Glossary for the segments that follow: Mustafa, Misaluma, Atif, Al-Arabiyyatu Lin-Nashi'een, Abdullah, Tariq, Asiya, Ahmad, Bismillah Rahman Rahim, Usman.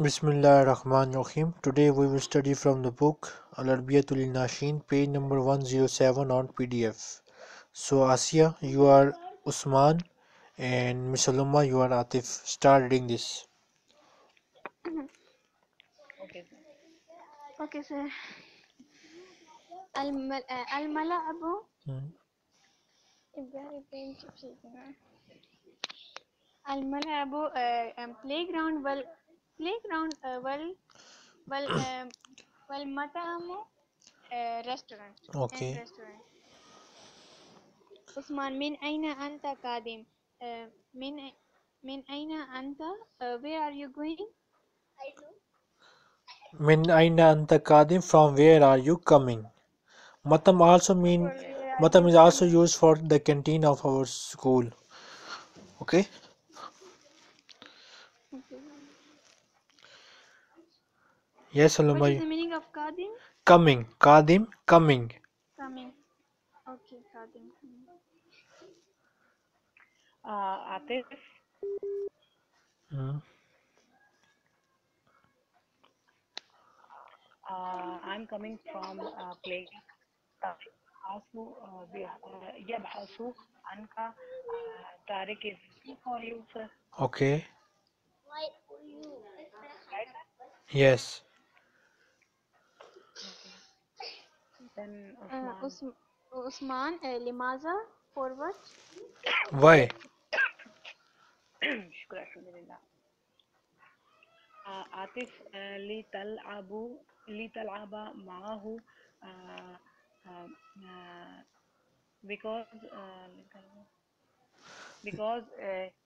Bismillah Rahman Rahim. Today we will study from the book Al-Arabiyyatu Lin-Nashi'een, page number 107 on PDF. So Asiya, you are Usman, and Misaluma, you are Atif. Start reading this. Okay, sir. Al-Mala'abu. Al-Mala'abu, playground. Well, playground, mataamu, restaurant. Okay. Restaurant. Usman, min aina anta kadim? Min aina anta? Where are you going? Min aina anta kadim? From where are you coming? Matam also matam is also used for the canteen of our school. Okay. Yes, Saluma. What is the meaning of Kadim? Coming. Kadim, coming. Coming. Okay, Kadim. Atif. I'm coming from play. Yabhasu Anka. Tariq is looking for you, sir. Okay. Yes. Then Usman, limaza, for what? Why? Atif, li tal'aba ma'ahu, because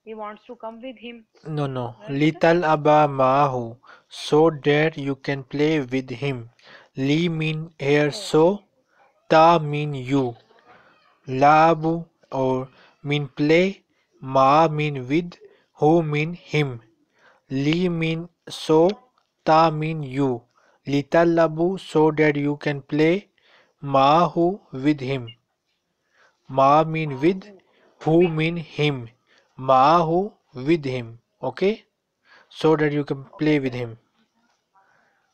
he wants to come with him. No. Li tal'aba ma'ahu, so that you can play with him. Li mean here, so. Ta mean you. Labu or mean play. Ma mean with. Hu mean him. Li mean so. Ta mean you. Litalabu, so that you can play. Ma hu, with him. Ma mean with. Hu mean him. Ma hu, with him. Okay? So that you can play with him.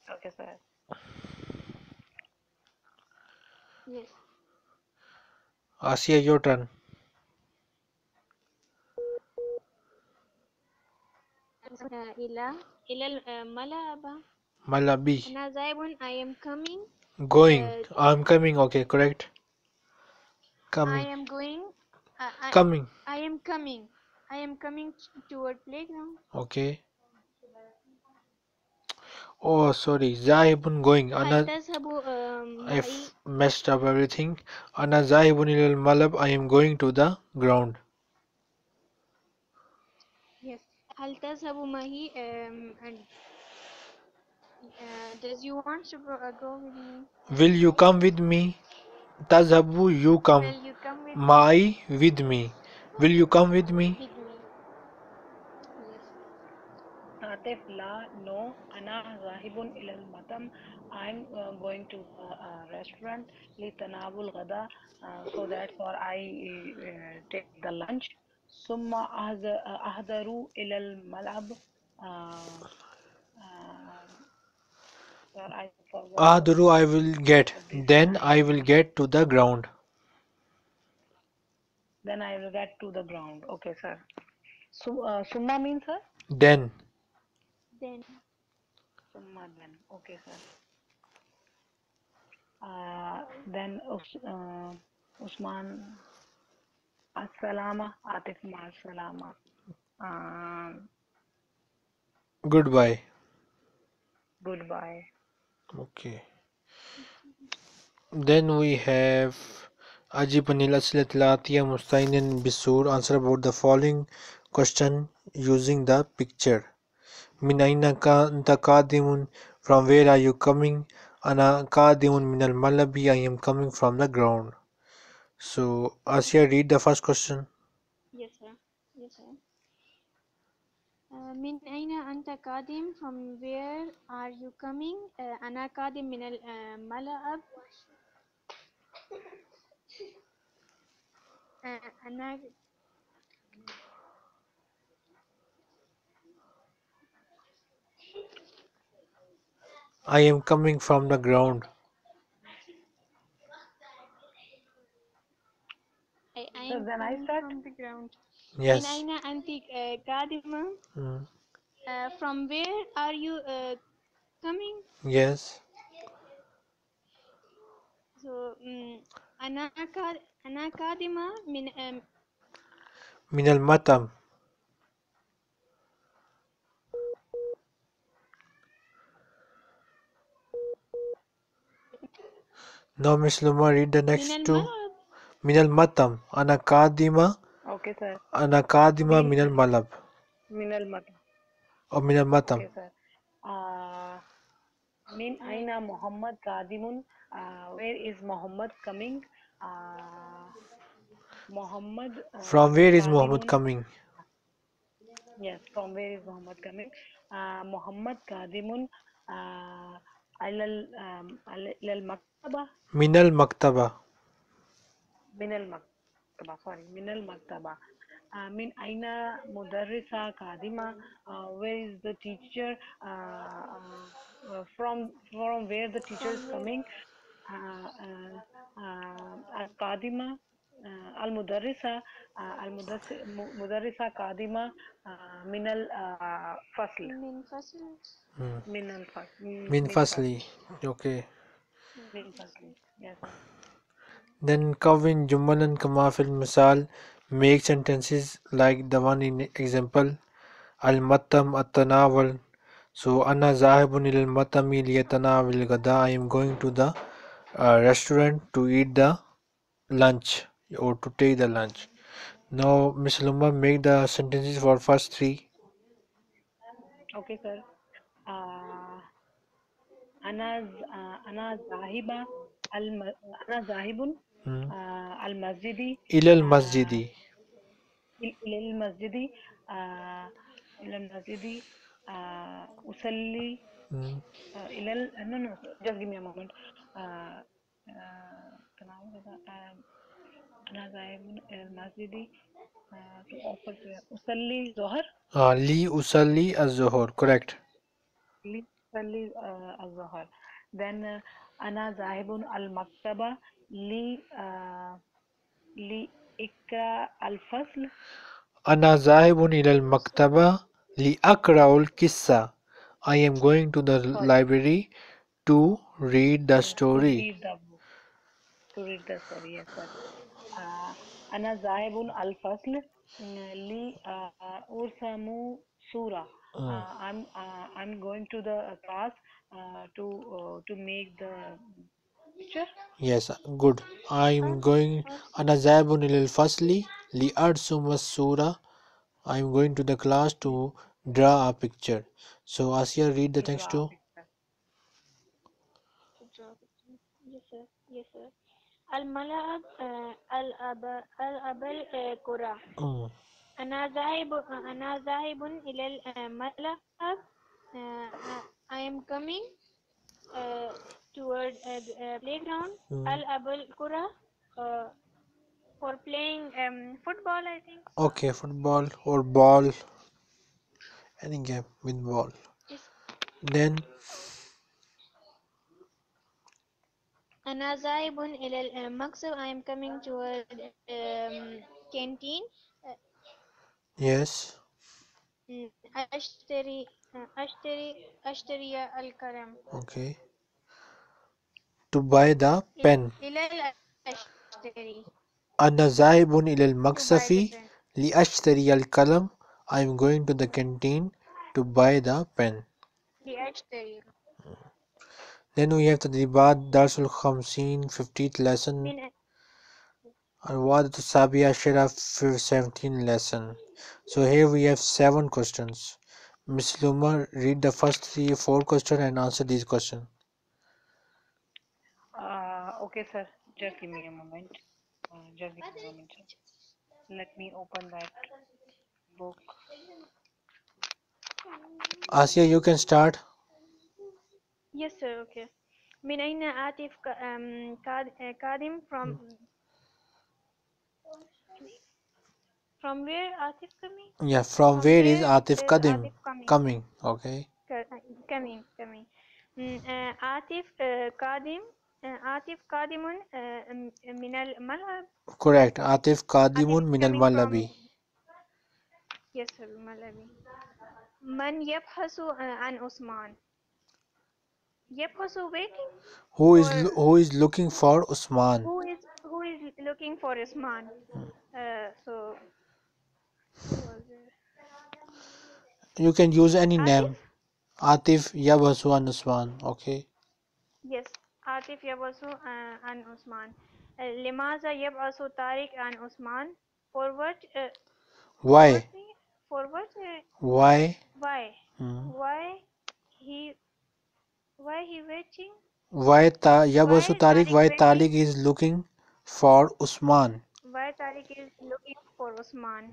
Okay, sir. Yes. Asiya, your turn. Malabi. I am coming. Going. I am coming. Okay, correct. Coming. I am going. Coming. I am coming. I am coming toward playground. Okay. Oh, sorry. Zahibun, going. Ana, I've messed up everything. Ana Zahibun ilal malab. I am going to the ground. Yes. Hal tazhabu mahi? Does you want to go with me? Will you come with me? Tazhabu, you come. Will you come with me? With me. Will you come with me? La, no. Ana zahibun ilal matam. I'm going to restaurant. Li tanabul ghada, so that for I take the lunch. Summa ahdaru ilal malab. Ahdaru, I will get. Then I will get to the ground. Then I will get to the ground. Okay, sir. So summa means, sir? Then. Then. Okay, sir. Then Usman, as-salama, Atif ma-as-salama. Goodbye. Goodbye. Okay. Then we have Ajibanil Aslat Latiya Mustainin Bisur. Answer about the following question using the picture. Min aina anta qadimun? From where are you coming? Ana qadimun min al-malabi. I am coming from the ground. So, Asiya, read the first question. Yes, sir. Min aina anta qadim? From where are you coming? Ana qadim min al-malab. I am coming from the ground. So then I start from the ground. Yes. Inayna anti qadima. From where are you coming? Yes. So ana qadima min al-matam. Now Misaluma, read the next two. Minal matam. Anakadima. Okay, sir. Anakadima minal malab. Minal matam. Oh, minal matam. Okay, sir. Min aina Muhammad kadimun. Where is Muhammad coming? Muhammad. From where is Muhammad coming? Yes, from where is Muhammad coming? Muhammad kadimun. Al maktaba. Minal maktaba. Minal maktaba, sorry, minal maktaba. Min aina mudarrisa kadima. Where is the teacher? From where the teacher is coming? Al kadima, al mudarrisa, mudarrisa kadima. Minal fasl. Min fasl. Minal fasl. Min fasli. Okay. Min fasli. Yes. Then Kawin Jumal and Kamafil Misal, make sentences like the one in example. Al-Matam At-Tanawal. So Ana Zahibun Il-Matami Liyatanawil Gada. I am going to the restaurant to eat the lunch or to take the lunch. Now Misaluma, make the sentences for first three. Okay, sir. Ana Zahiba Ana Zahibun al-Masjidi ilal Masjidi ilal Masjidi usalli ilal no, just give me a moment. Ana Zahibun ilal Masjidi to offer prayer. Usalli Zohar. Li usalli az-Zohar, correct. Li usalli az-Zohar. Then Ana Zahibun al-Maktaba li Ikra al-Fasl. Ana Zahibun al-Maktaba li Akra al-Kissa. I am going to the library to read the story. To read the story, yes, sir. Ana Zahibun al-Fasl li Ursamu Surah. I'm going to the class to make the picture. Yes, good. I'm going. Ana Zahibun al-Fasli li arsum as-surah. I'm going to the class to draw a picture. So Asiya, read the text too. Yes, sir. Yes, sir. Al-Malab al-Abal Qura. Ana Zahibun al-Malab. I am coming toward the playground. Al-Abul Qura for playing football, I think. Okay, football or ball. Any game with ball. Yes. Then Ana Zahibun ilal Maksab. I am coming toward canteen. Yes. Ashtari al-Karam. Okay. To buy the pen. Ana Zahibun ilal Maksafi li Ashtari al-Kalam. I am going to the canteen to buy the pen. Then we have the Tadribat Darsul Khamseen, 50th lesson. Al-Wadat Sabiya Shira, 17th lesson. So here we have 7 questions. Misaluma, read the first 3 or 4 questions and answer these questions. Okay, sir. Just give me a moment. Let me open that book. Asiya, you can start. Yes, sir. Okay. Min aina Atif Kadim. From where Atif coming? Yeah, from where is Atif Kadim coming? Okay. Coming. Atif Qadim. Atif Qadimun min al-malab. Correct. Atif Qadimun min al-malabi. Yes, sir. Malabi. Man yabhasu an Usman. Yabhasu waiting. Who is looking for Usman? Who is looking for Usman? You can use any name. Atif Yabhasu an Usman. Okay. Yes. Atif Yabhasu an Usman. Limaza Yabhasu Tariq an Usman. For what? Why? For what? Why? Why he waiting? Why Yabhasu Tariq? Why Tariq is looking for Usman? Why Tariq is looking for Usman?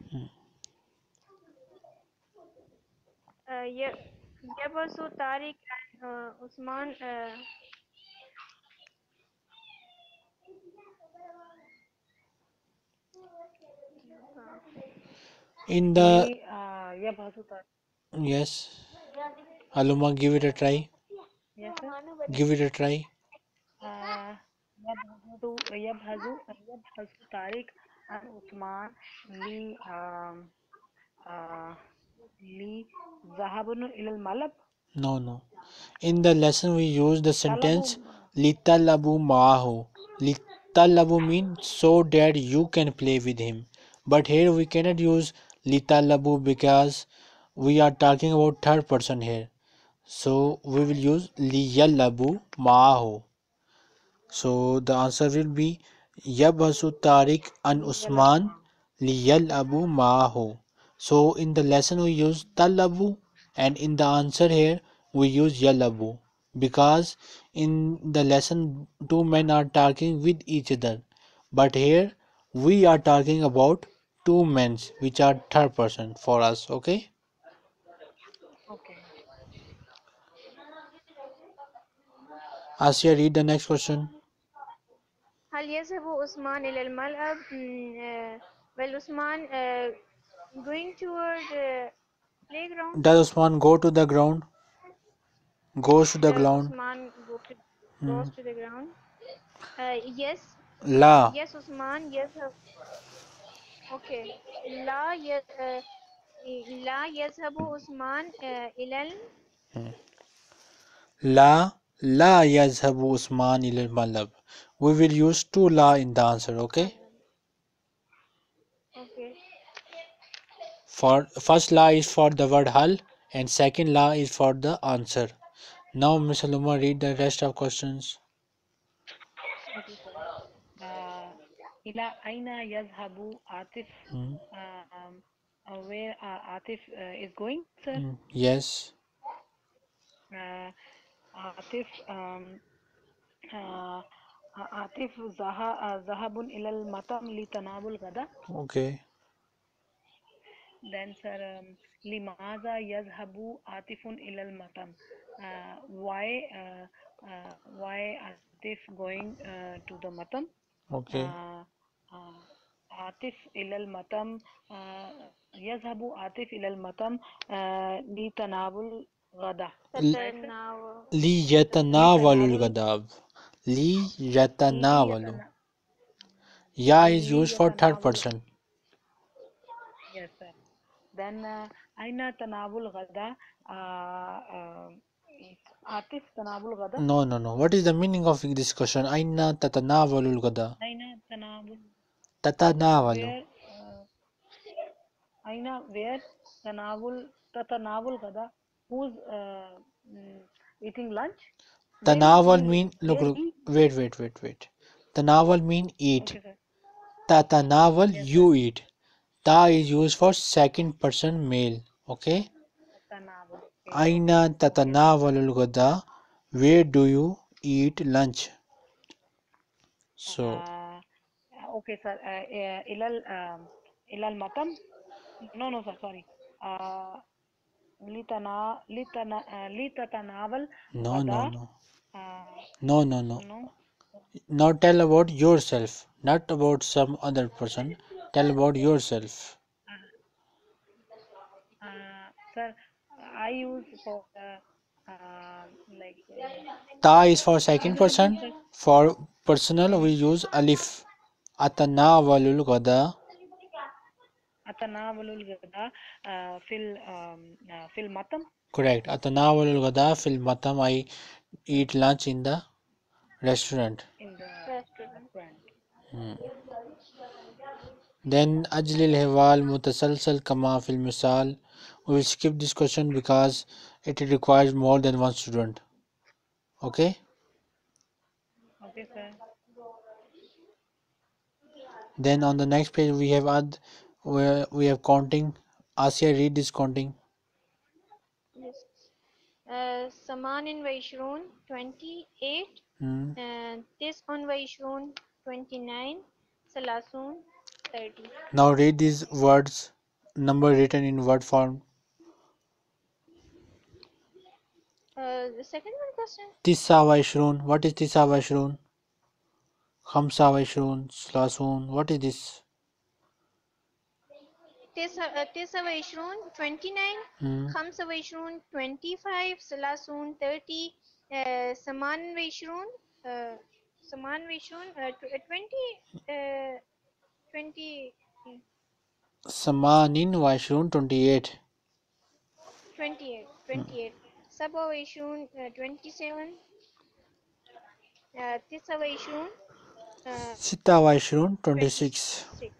Yabhasu Tariq and Usman. In the yes, Aluma, give it a try. Yes, sir. Give it a try. Yabhasu Tariq and Usman li zahabun ilal malab. No. In the lesson we use the sentence litalabu maahu. Litalabu means so that you can play with him. But here we cannot use litalabu because we are talking about third person here. So we will use liyalabu maahu. So the answer will be Yabhasu Tariq an Usman liyalabu maahu. So in the lesson we use talabu and in the answer here we use yalabu because in the lesson two men are talking with each other. But here we are talking about two men which are third person for us. Okay. Asiya, read the next question. Hal yazhabu Usman ila al-mal'ab? Well, Usman going toward the playground. Does Usman go to the ground? Goes to the ground. Yes. La. Yes, Usman. Yes. Okay. La. Yes. La. Yazhabu Usman ilal. La yazhabu Usman ilal malab. We will use two la in the answer. Okay. For first la is for the word hal and second la is for the answer. Now, Misaluma, read the rest of questions. Ila aina yazhabu Atif? Where Atif is going, sir? Yes. Atif zahabun ilal matam li tanabul gada. Okay. Then, sir, limaza yazhabu Atifun ilal matam? Why Atif going to the matam? Okay. Atif ilal matam yazhabu Atif ilal matam li tanawul ghadab. Li yatanawalul ghadab. Li yatanawalu. Ya is used for third person. Yes, sir. Then aina tanawul ghada? Atif tanawul gada? No. What is the meaning of this question? Aina tatanawalul gada? Aina tanawul. Tatanawalu. Aina where tanawul tatanawul gada? Who's eating lunch? Tanawal mean look. Wait. Tanawal mean eat. Okay, tatanawal yes, you sir. Eat. Ta is used for second person male. Okay. Aina tatanawalul ghada? Where do you eat lunch? So. Okay, sir. Ilal matam? No, sir. Sorry. Litatanawal. No. No. Now tell about yourself, not about some other person. Tell about yourself. Sir. I use for Ta is for second person. For personal, we use alif. Atanawalul gada. Atanawalul gada fil matam. Correct. Atanawalul gada fil matam. I eat lunch in the restaurant. In the restaurant. Then ajlil hewal mutasalsal kama fil misal. We will skip this question because it requires more than one student. Okay? Okay, sir. Then on the next page we have ad, where we have counting. Asiya, read this counting. Yes. Samanin wa ishrun 28. And this on wa ishrun 29. Salasun 30. Now read these words. Number written in word form. The second one question. Tisa wa ishrun. What is tisa wa ishrun? Khamsa wa ishrun. Salasun. What is this? Tisa wa ishrun 29. Khamsa wa ishrun 25. Salasun 30. Saman wa ishrun. Saman wa ishrun 20. Samanin wa ishrun 28. 28. Sabah wa ishrun 27. Tisa wa ishrun. Sita wa ishrun 26.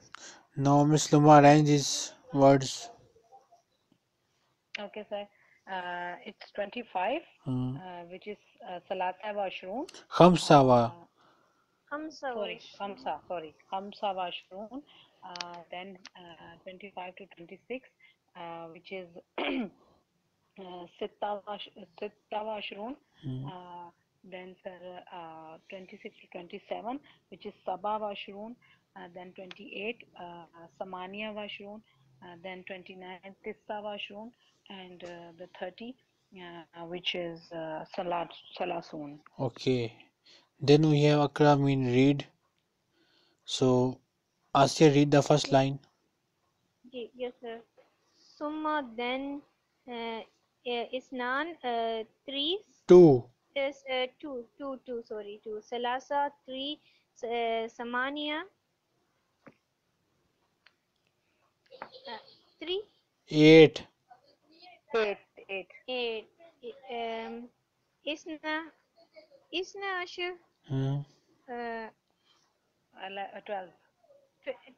Now Misaluma arrange these words. Okay, sir. It's 25, which is salata wa ishrun. Khamsa wa. Khamsa wa ishrun. Then 25 to 26, which is sitta wa ishrun. Then 26 to 27, which is saba wa ishrun. Then 28, samaniya wa ishrun. Then 29, tisa wa ishrun. And the 30, which is salasun. Okay. Then we have akra mean read. So Asiya, read the first line. Yes, sir. Summa, then isnan 3. 2. Yes, 2. Sorry, 2. Salasa 3. Samania 3. 8. Isna Asher. 12.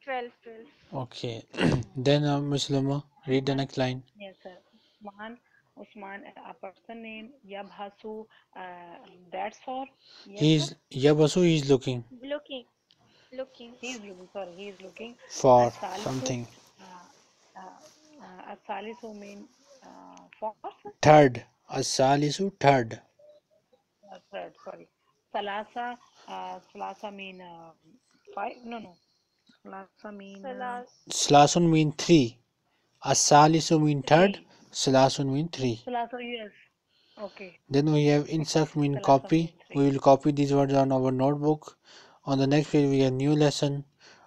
12. Okay. Then Misaluma, read the next line. Yes, sir. Usman, a person name. Yabhasu, that's for. Yes, he's Yabhasu. He's looking. He's looking. Sorry, he's looking for something. Asalisu mean for. Third. Asalisu third. Third. Sorry. Salasa. Salasa mean 5. No. Salasun mean 3. Asalisu mean 3rd. Salasun mean 3. Yes. Okay. Then we have insert mean Salasun copy. We will copy these words on our notebook. On the next page we have new lesson.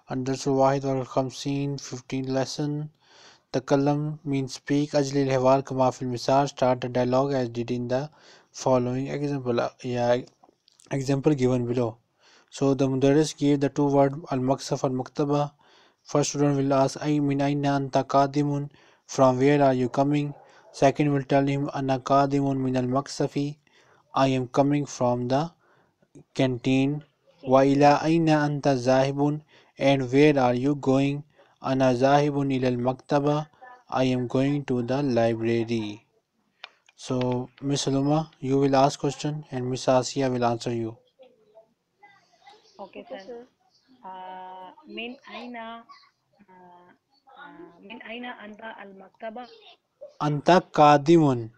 Under Surwahid wal Khamseen, 15th lesson. Takallam means speak. Ajlil hewal kama fil misal. Start the dialogue as did in the following example. Example given below. So the mudarris gave the two words al-maksaf al-maktaba. First student will ask min aina anta qadimun, from where are you coming? Second will tell him ana qadimun min al-maksafi, I am coming from the canteen. Wa ila aina anta zahibun, and where are you going? Ana zahibun ila al-maktaba, I am going to the library. So Miss Saluma, you will ask question and Miss Asiya will answer you. Okay, sir. Min aina anta al-maktaba? Anta qadimun.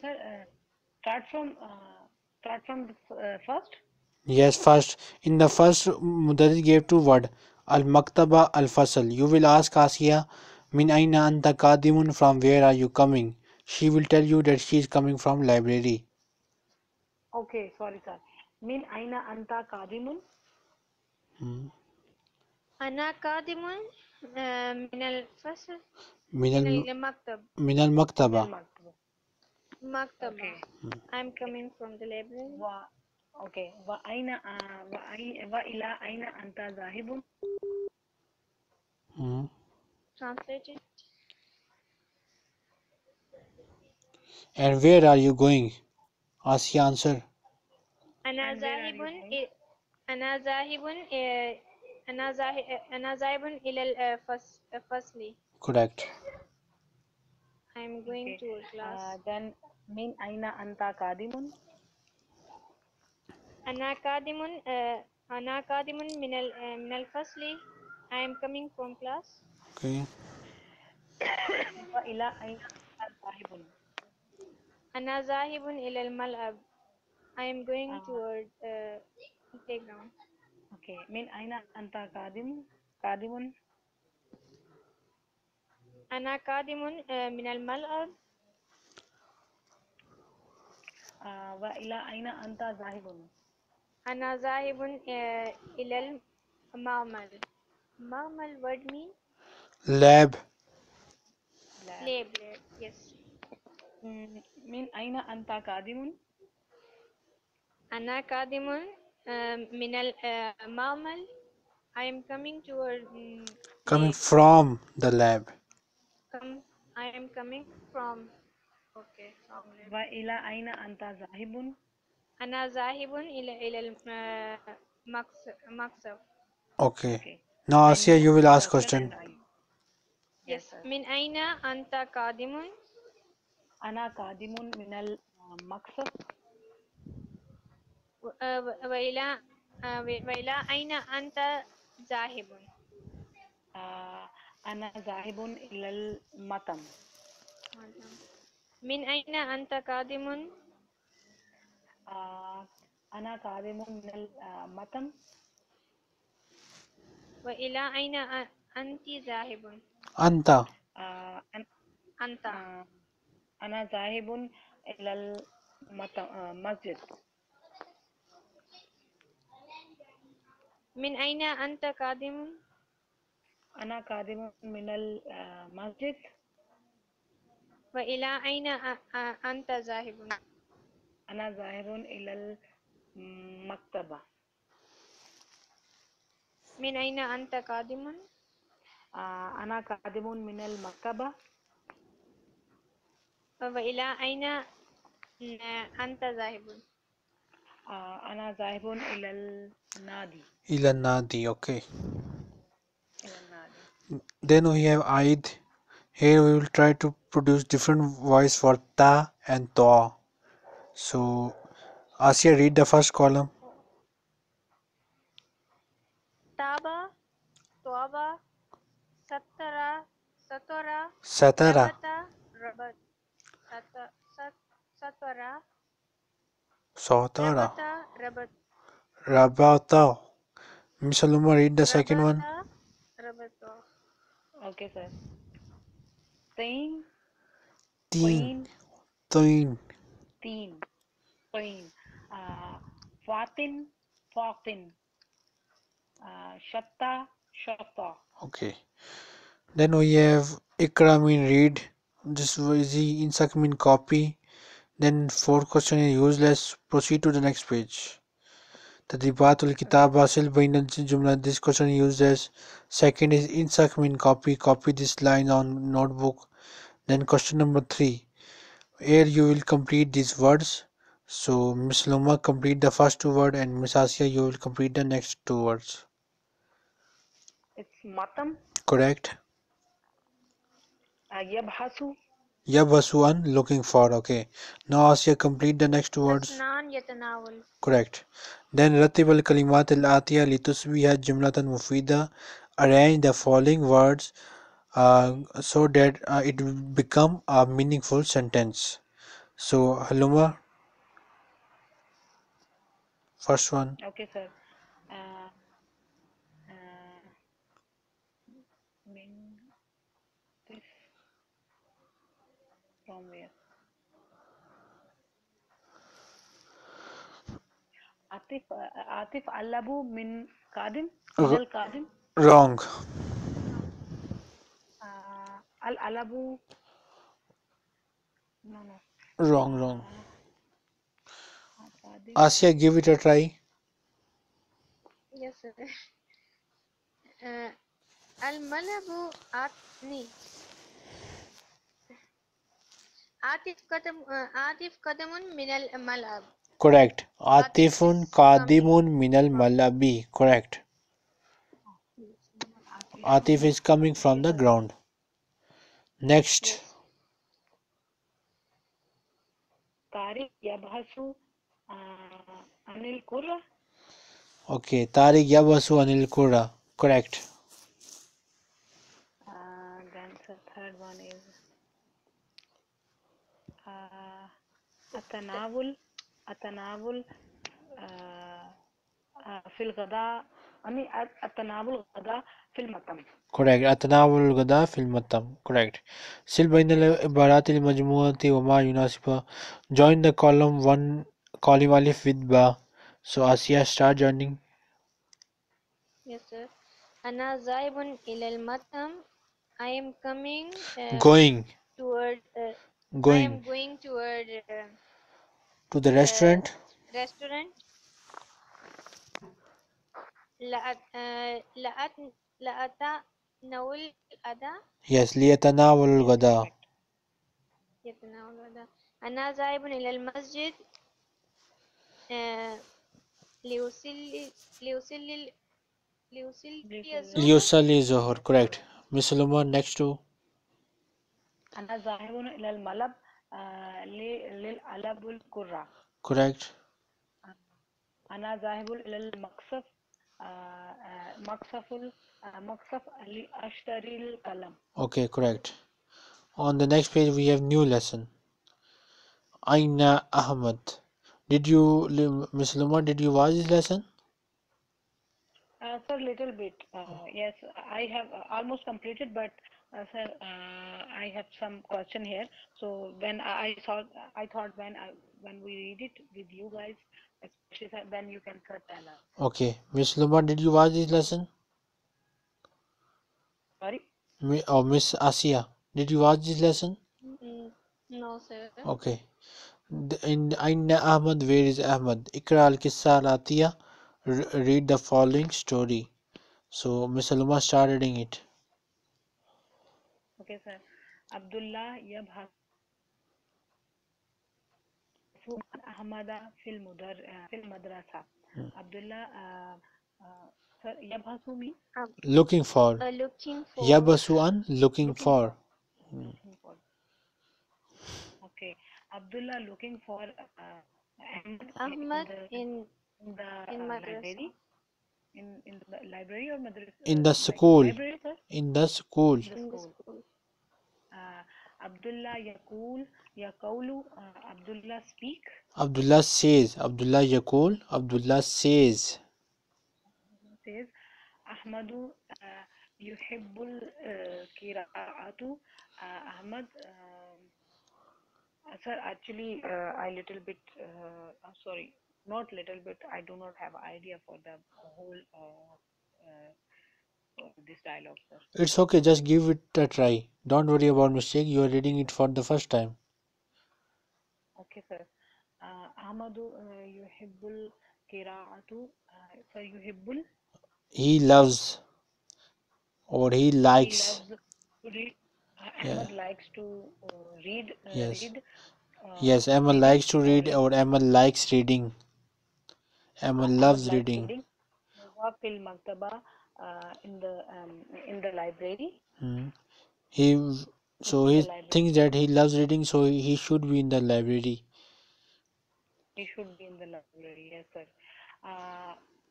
Sir, start from first. Yes, first. In the first, mudarris gave two word al-maktaba, al-fasl. You will ask Asiya, min aina anta qadimun, from where are you coming? She will tell you that she is coming from library. Okay, sorry, sir. Min aina anta qadimun? Ana qadimun min al-fasl. Min al-maktaba. Maktaba. Okay. I'm coming from the library. Okay. Wa aina wa ila aina anta zahibun. Translate it. And where are you going? Asiya answered. Ana zahibun ila fasli. Correct. I'm going to a class. Then min aina anta kadimun? Ana kadimun min al fasli. I am coming from class. Okay. Wa ila aina anta zahibun? Ana zahibun ila al mal'ab. I am going toward playground. Okay. Min aina anta kadimun? Ana kadimun min al mal'ab. Wa ila aina anta zahibun? Ana zahibun ila al ma'mal. Ma'mal word mean? Lab. Yes. Min aina anta kadimun? Ana kadimun min al ma'mal. I am coming toward coming from the lab. I am coming from. Okay. Wa ila aina anta zahibun? Ana zahibun ila al-maqsab. Okay. Now Asiya, you will ask question. Yes. Min aina anta kadimun? Ana kadimun min al-maqsab. Wa ila aina anta zahibun? Ana zahibun ilal matam. Min aina anta kadimun? Ana kadimun minal matam. Wa ila aina anti zahibun? Anta. Ana zahibun ilal matam masjid. Min aina anta kadimun? Ana kadimun minal masjid. Wa ila aina anta zahibun? Ana zahibun ilal maktaba. Min aina anta kadimun? Ana kadimun minal maktaba. Wa ila aina anta zahibun? Ana zahibun ilal nadi. Ilal nadi, okay. Then we have Aid. Here we will try to produce different voice for ta and ta. So Asiya, read the first column. Taba, Tawaba, Satara, Satora, Satara, Satara, Satara, Rabata. Misaluma, read the second one. Okay, sir. Teen. Fatin. Shatta. Okay. Then we have Ikra mean read. This is the Insak mean copy. Then fourth question is useless. Proceed to the next page. Tadibatul Kitab Hasil Bainan Jumla. This question used as second is Insak mean copy. Copy this line on notebook. Then question number 3. Here you will complete these words. So Miss Luma, complete the first two words, and Miss Asiya, you will complete the next two words. It's matam. Correct. Yabhasu. Yabhasu an, looking for. Okay. Now Asiya, complete the next two words. Correct. Then Ratibal Kalimat al-Atiya litusbiha jumlatan mufida. Arrange the following words so that it will become a meaningful sentence. So Haluma, first one. Okay, sir. This from where? Atif Allabu min Kadim? Kadim? Wrong. Al Alabu No. Wrong. Asiya, give it a try. Yes, sir. Al-Malabu Atni. Atif Kadamun Minal Malab. Correct. Atifun Kadimun Minal Malabi. Correct. Atif is coming from the ground. Next. Tariq Yabhasu Anil Qura. Okay. Tariq Yabhasu Anil Qura. Correct. The third one is Atanawul Fil Gada. I mean, Atanawul Gada Fil Matam. Correct. Atanawul Gada Fil Matam. Correct. Sil Bainal Baratil Majmuati Oma Yunasipa. Join the column 1, column alif with ba. So Asiya, start joining. Yes, sir. Ana Zaibun Ilal Matam. I am coming going to the restaurant. Yes, liyatanawal gada. Ana zaibun ilal masjid liusalli zuhur. Correct. Misaluma, next to Ana Zahibun Ilal Malab Lil Alabul Qurra. Correct. Ana Zahibul Ilal Maqsaf Maqsaful Maqsaf Ali Ashtaril Kalam. Okay, correct. On the next page we have new lesson. Aina Ahmad. Did you, Misaluma, did you watch this lesson? Sir, little bit. Yes, I have almost completed, but sir, I have some question here. So when I thought when we read it with you guys, then you can tell us. Okay, Miss Luma, did you watch this lesson? Sorry. Miss Asiya, did you watch this lesson? No, sir. Okay. In Aina Ahmad, where is Ahmad? Ikra al Kissa Ratiya. Read the following story. So Misaluma, start reading it. Okay, sir. Abdullah Yabhasu Ahmada fil madrasa. Abdullah sir, Yabhasu means looking for. Yabhasu an looking for. Okay. Abdullah looking for Ahmad in the library or madrasa? In the school. Abdullah Yaqulu. Abdullah speak. Abdullah says. Abdullah Yaqul. Abdullah says. Ahmadu Yuhibbul Kira'atu. Ahmad. Sir, actually, I little bit. Sorry. Not little bit. I do not have idea for the whole this dialogue, sir. It's okay. Just give it a try. Don't worry about mistake. You are reading it for the first time. Okay, sir. Ahmadu yuhibbul qira'atu. Sir, yuhibbul. He loves, or he likes. He loves to read. Ahmad likes to read. Yes. Yes, Ahmad likes to read, or Ahmad likes reading. Ahmad loves reading. In the library. He thinks that he loves reading, so he should be in the library. He should be in the library, yes, sir.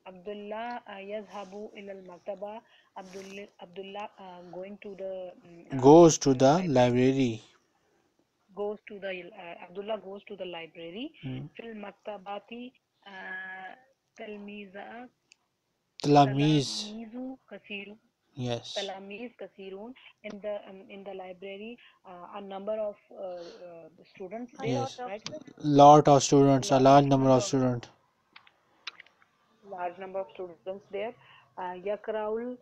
Abdullah yazhabu ilal maktaba. Abdullah going to the goes to the library. Abdullah goes to the library. Fil maktabati talamizu kaseerun. Yes. Talamiz kaseerun. In the library, a number of students. Yes. Right? Lot of students. A large number of students. Large number of students there. Yakraul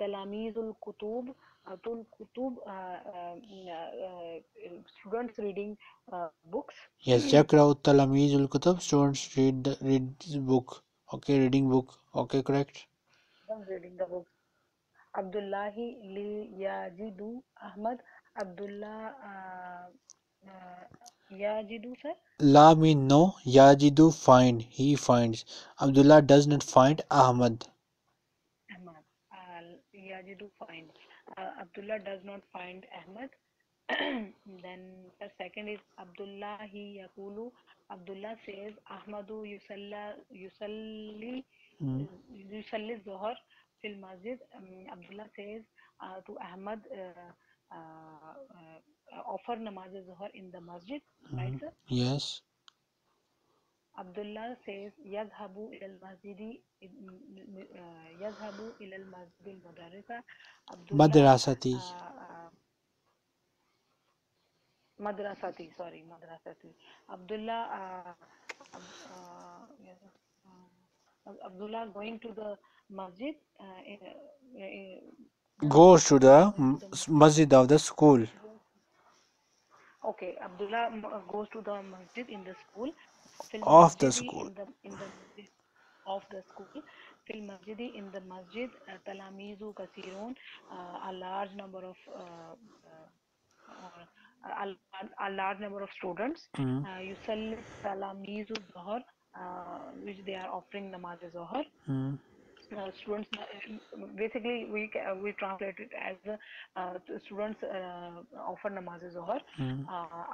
talamizul kutub. Atul Kutub students reading books. Yes, Yakra'u Talamizul Kutub, students read book. Okay, reading book. Okay, correct. I'm reading the book. Abdullahi li yajidu Ahmad. Abdullah yajidu, sir. La mean no. Yajidu find. He finds. Abdullah does not find Ahmad. Ahmad. Yajidu find. Abdullah does not find Ahmad. Then the second is Abdullahi Yakulu. Abdullah says Ahmadu Yusalli Zuhar fil Masjid. Abdullah says to Ahmad, offer namaz Zuhar in the Masjid. Right, sir? Yes. Abdullah says Yazhabu ilal Masjidi Yazhabu ilal Masjid Madrasa. Madrasati. Madrasati, sorry, Madrasati. Abdullah going to the Masjid. Goes to the Masjid of the school. Okay, Abdullah goes to the Masjid in the school. Of the school. Of the school. Fil Masjidi, in the Masjid. Talamizu Kasirun, a large number of. A large number of students. Yusalli Talamizu Zuhar, which they are offering namaz Zuhar. Students, basically we translate it as students offer namaz Zuhar.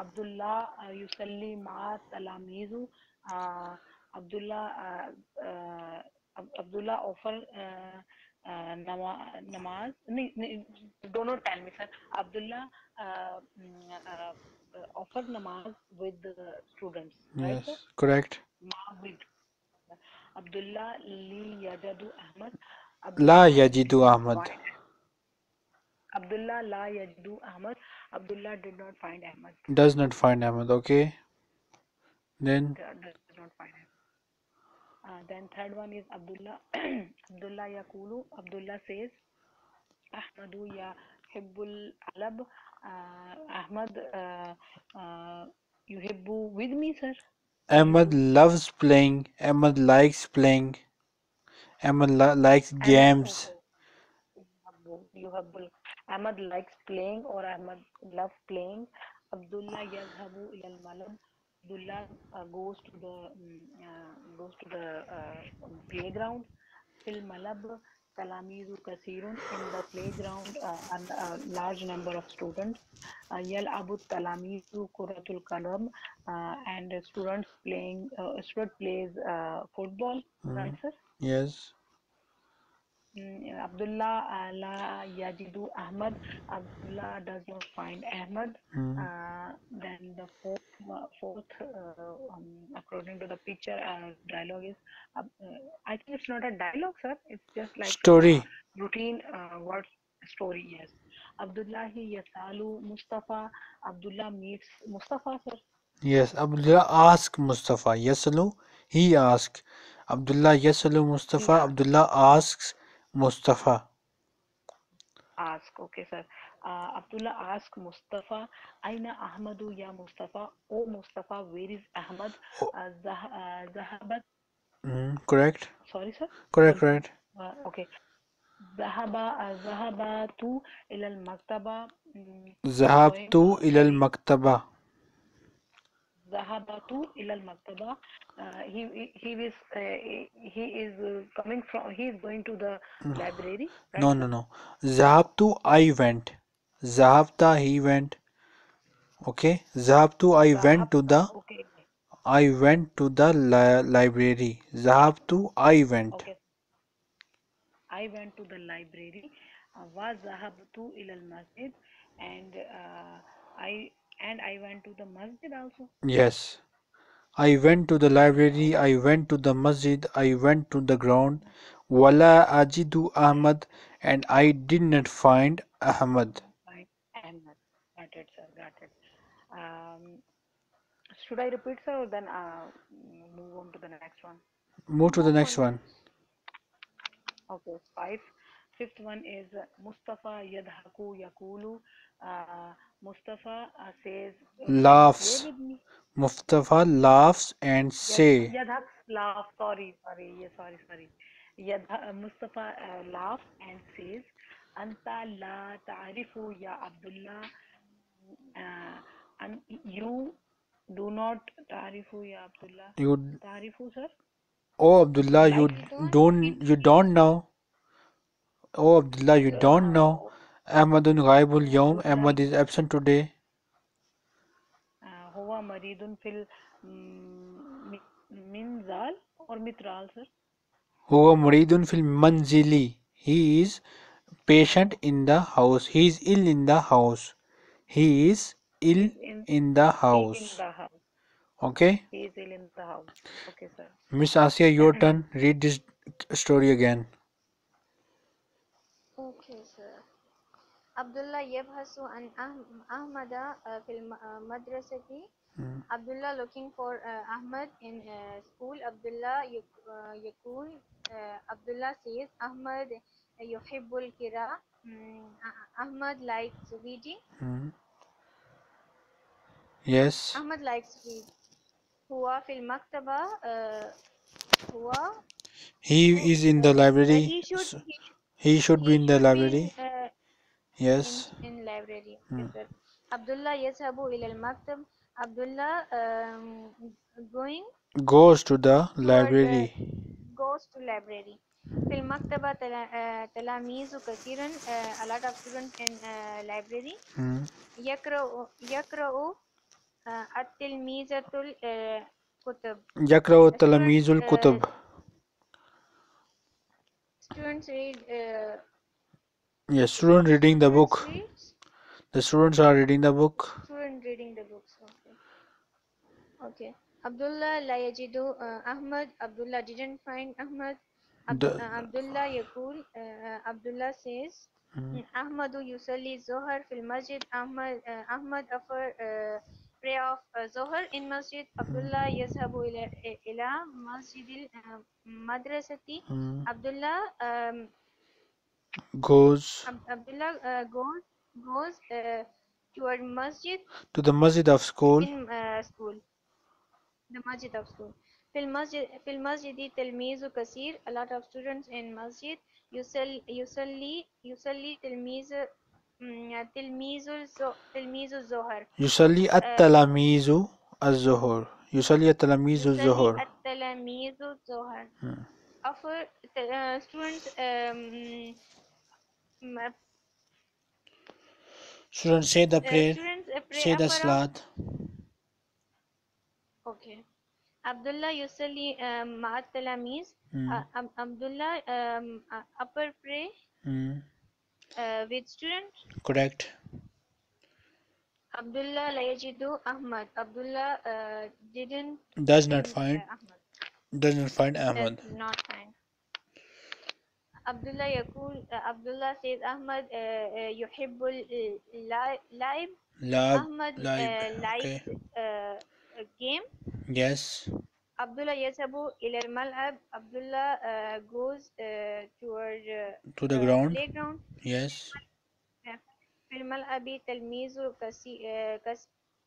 Abdullah Yusalli Ma Talamizu. Abdullah offer namaz. Don't know, tell me, sir. Abdullah offer namaz with the students. Yes, right, correct. Abdullah li yajadu Ahmad. La yajidu Ahmad. Abdullah la yajidu Ahmad. Abdullah did not find Ahmad. Does not find Ahmad. Okay. Then. Does not find Ahmad. Then third one is Abdullah. Abdullah Yakulu. Abdullah says, Ahmadu ya hibbul alab. Ahmad, you hibbu with me, sir. Ahmad loves playing. Ahmad likes playing. Ahmad likes games. Ahmad likes playing, or Ahmad loves playing. Abdullah yazhabu ilal malab. Abdullah goes to the playground. Fil malab talamizu kasirun, in the playground and a large number of students. Yal abu talamizu kuratul kalam, and students playing. Student plays football. Right, sir? Yes. Abdullah la yajidu Ahmad. Abdullah does not find Ahmad. Then the fourth, according to the picture, dialogue is. I think it's not a dialogue, sir. It's just like story. Routine word story. Yes. Abdullahi yasalu Mustafa. Abdullah meets Mustafa, sir. Yes. Abdullah asks Mustafa. Yasalu. He asks. Abdullah yasalu Mustafa. Yeah. Abdullah asks Mustafa. Ask, okay, sir. Abdullah ask Mustafa, Aina Ahmadu ya Mustafa? Oh, Mustafa, where is Ahmad? Zahabat. Correct. Sorry, sir. Correct, right. Okay. Zahabatu ilal maktaba. Zahabtu ilal maktaba. Zahabatu ilal maktaba. He is coming from. He is going to the library. Right? No. Zahabtu, I went. Zahabta, he went. Okay. Zahabtu, I went to the library. Zahabtu, I went. Okay. I went to the library. Wa zahabtu ilal masjid, and I went to the masjid also. Yes. I went to the library, I went to the masjid, I went to the ground. Wala ajidu Ahmad, and I did not find Ahmad. Got it, sir, got it. Should I repeat, sir, or then move on to the next one? Move to the next one. Okay, 5. Fifth one is Mustafa yadhaku yakulu. Mustafa says, laughs. Mustafa laughs and say. Mustafa laughs and says, Anta la ta'arifu ya Abdullah. And you do not ta'arifu ya Abdullah. You ta'arifu, sir? Oh Abdullah, you don't know. Oh Abdullah, you don't know. Ahmadun ghaibul yawm. Ahmad is absent today. Huwa maridun fil minzal or mitral, sir? Huwa maridun fil manzili. He is patient in the house. He is ill in the house. He is ill in the house. Okay. He is ill in the house. Okay, sir. Miss Asiya, your turn. Read this story again. Okay, sir. Abdullah yabhasu an Ahmada fil madrasati. Abdullah looking for Ahmad in school. Abdullah yakul. Abdullah says Ahmad yuhibbul qira. Ahmad likes reading. Yes. Ahmad likes reading. Huwa fil maktaba. Huwa. He is in the library. He should be in the library. Yes. In library. Yes, Abdullah yashabu ila al-maktab. Abdullah goes to the library. Goes to library. Fil maktaba talamizu kathiran. A lot of students in library. Yakra'u at-tilmizatul kutub. Yakra'u at-talamizul kutub. Students read. Yes, student reading the book. The students are reading the book. Student reading the books. Okay. Abdullah la yajidu Ahmad. Abdullah didn't find Ahmad. Abdullah yakul. Abdullah says, Ahmadu yusalli zohar fil masjid. Ahmad offer prayer of zohar in masjid. Abdullah yazhabu ila masjidil madrasati. Abdullah goes. Abdullah goes toward masjid. To the masjid of school. In school. The masjid of school. Fil masjidi tilmizu kaseer. A lot of students in masjid. Yusalli tilmizu zohar. Yusalli at-talamizu az-zohar. Yusalli at-talamizu az-zohar. At-talamizu zohar. Offer students. Students say the prayer, say the salat. Okay. Abdullah usually ma'at talamiz. Abdullah upper pray with students. Correct. Abdullah la yajidu Ahmad. Abdullah does not find Ahmad. Abdullah yakul. Abdullah says Ahmad yuhibbul laib. Ahmad likes a game. Yes. Abdullah yashabu ila al-mal'ab. Abdullah goes toward to the ground. Playground. Yes. Fil mal'abi talmizu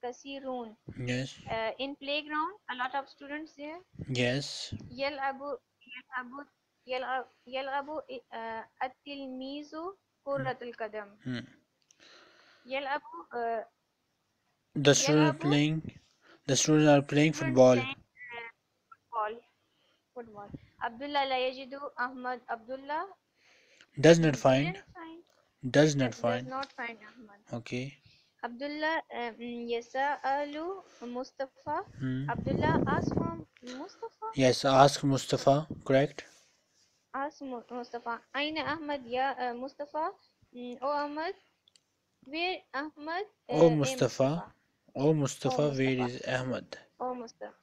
kasirun. Yes. In playground, a lot of students there. Yes. Yal'abu at-tilmizu kurratul qadam. The students are playing. The students are playing football. Abdullah la yajidu Ahmad. Abdullah does not find Ahmad. Okay. Abdullah yasa'alu Mustafa. Abdullah asks from Mustafa. Yes, ask Mustafa. Correct. Ask Mustafa. Aina Ahmad ya Mustafa. Oh Ahmad, where Ahmad? Oh Mustafa. Oh Mustafa, where is Ahmad? Oh Mustafa.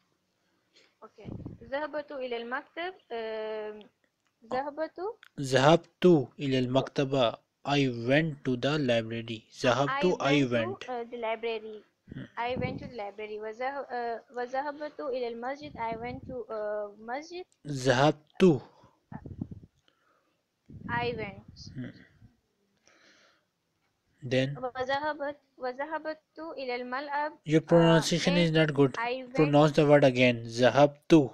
Okay. Zahabtu ila al-maktaba. I went to the library. Zahabtu, I went to the library. Zahabtu ila al-masjid. I went to masjid. Zahabtu. I went. Then Wazahabtu ilal mal'ab. Your pronunciation is not good. Pronounce the word again. Zahabtu.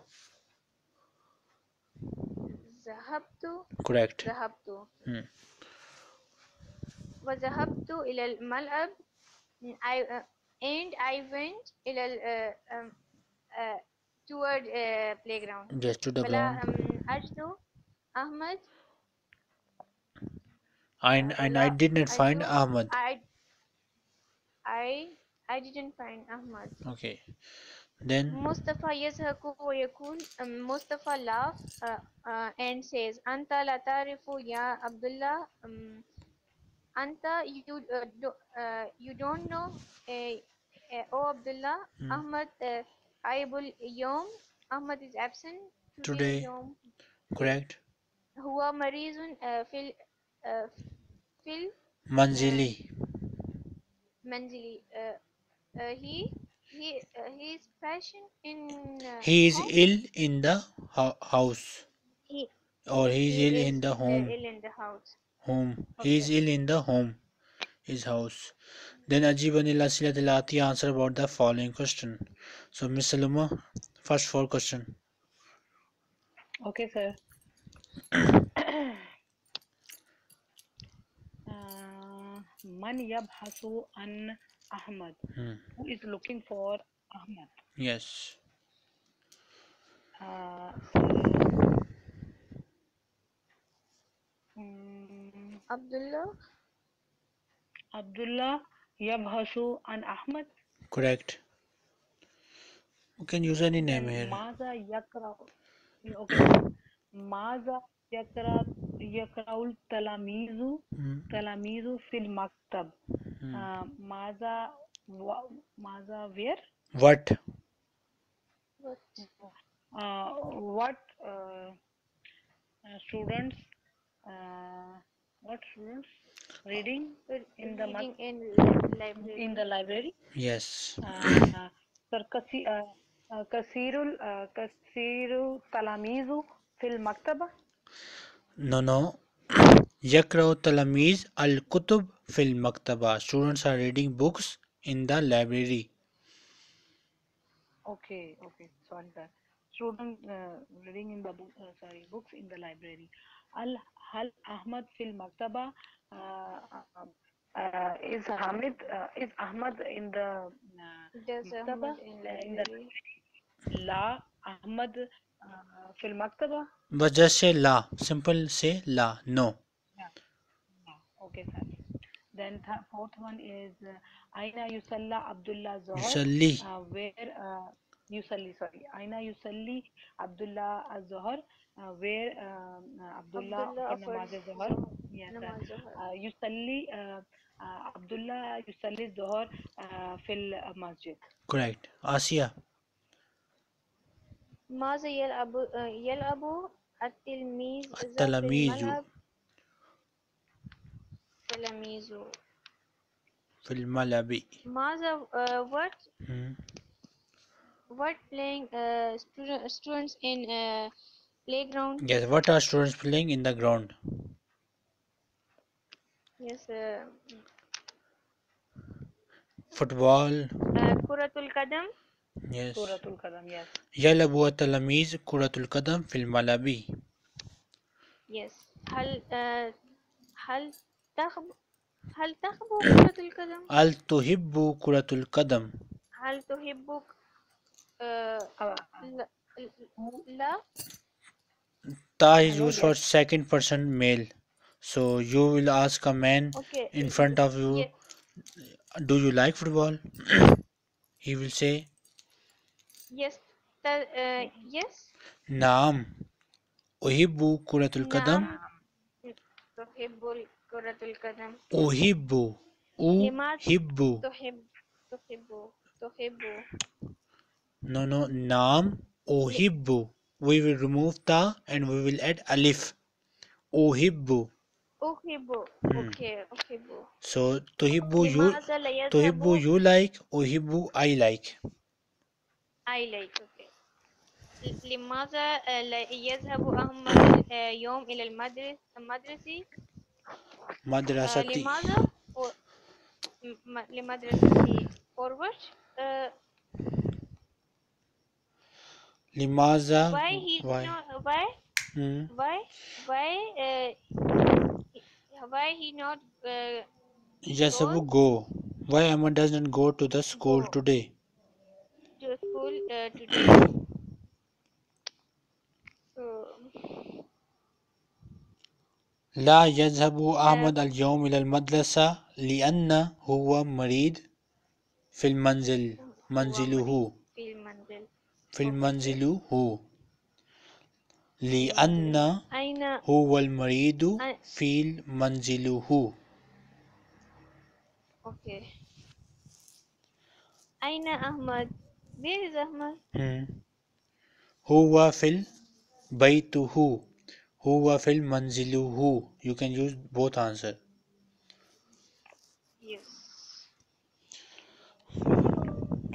Zahabtu. Correct. Zahabtu. Wazahabtu ilal mal'ab. I went ilal toward playground. Yes, to the ground. Ajdu Ahmad. And I did not find Ahmad. I didn't find Ahmad. Okay. Then Mustafa yazhaku wa yakun. Mustafa laughs and says, Anta la tarifu ya Abdullah. Anta, you don't know, oh Abdullah. Ahmad aibul yom. Ahmad is absent today. Correct. Huwa marizun fil manzili. He is patient in he is home. Ill in the house. He is ill in the home. Ill in the house. Home. Okay. He is ill in the home. His house. Then Ajibanillah Silatilati answer about the following question. So Misaluma, first four question. Okay, sir. Man yabhasu an Ahmad. Who is looking for Ahmad? Yes. Abdullah yabhasu an Ahmad. Correct. You can use any name here. Maza yakra. Okay. Maza yakra. Yakraul talamizu fil maktab. Maza where? What students reading in the library? In the library? Yes. Kasiru talamizu fil maktaba. No. Yakrau talamiz al-kutub fil maktaba. Students are reading books in the library. Okay. Sorry, sir. Students reading in the book. Sorry, books in the library. Al-hal Ahmad fil maktaba. Is Ahmad in the maktaba? La Ahmad. Fil maktaba. But just say la. Simple say la. No. Yeah. Okay, sir. Then fourth one is Aina Yusalla Abdullah Zohar. Yusalli. Aina Yusalli Abdullah Zohar. Where Abdullah Namaz Zohar. Yes, sir. Yusalli Zohar fil masjid. Correct. Asiya. Maza yalabu at-talamizu fil malabi. Maza what playing students in playground? Yes, what are students playing in the ground? Yes, football. Kuratul kadam. Yes. Yes. Yalabu at-talamiz kuratul kadam fil malabi. Yes. Hal tahbu kuratul kadam? Hal tuhibbu kuratul kadam? Hal tuhibbu la? Ta is used for second person male. So you will ask a man in front of you, do you like football? He will say yes. Yes. Naam. Uhibbu kuratul kadam. Tuhibbu kuratul kadam. Uhibbu. Uhibbu. Tuhibbu. No. Naam. Uhibbu. We will remove ta and we will add alif. Uhibbu. Uhibbu. Okay. So tuhibbu you like. Uhibbu I like. لماذا لا يذهب أحمد يوم إلى المدرسة؟ مدرسة. لماذا؟ لمدرسة. For what? لماذا؟ Why he? Why? Why he not? Yasabu go. Why Ahmad doesn't go to the school today? To school today. لا يذهب أحمد اليوم إلى المدرسة لأنه هو مريض في المنزل منزله لأنه هو المريض في منزله. Okay. أين أحمد؟ Where is أحمد؟ هو في بيته. Huwa fil manziluhu. You can use both answer. Yes.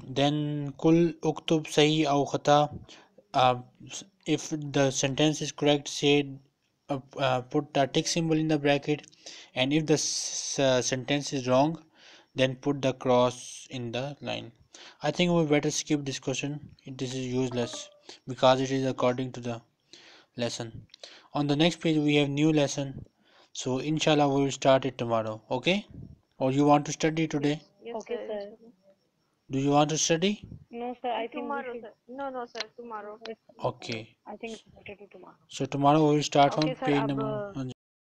Then kul uktub sahi aw khata. If the sentence is correct, say put the tick symbol in the bracket, and if the sentence is wrong, then put the cross in the line. I think we better skip this question. This is useless because it is according to the lesson. On the next page we have new lesson, so inshallah we will start it tomorrow. Okay? Or you want to study today? Yes, okay, sir. Do you want to study? No, sir. I think tomorrow, sir. No, sir. Tomorrow. Okay. I think tomorrow. So tomorrow we will start, okay, from page number.